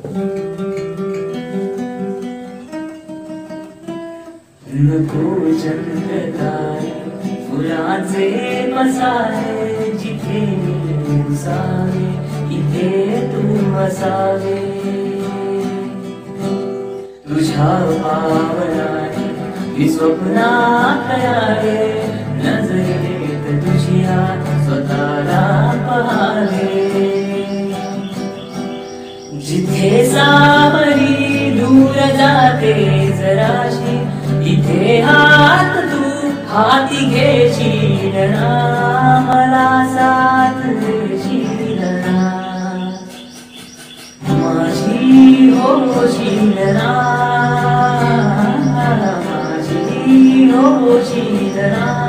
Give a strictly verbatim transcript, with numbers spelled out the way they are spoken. तुझा पावनाए स्वप्ना खयाले नजरे तुझिया स्वतःला पहाले जिथे सावरी दूर जाते जराशी इथे हात तू हाती घेशी ना मला साथ देशी ना माझी होशी ना माझी होशी ना।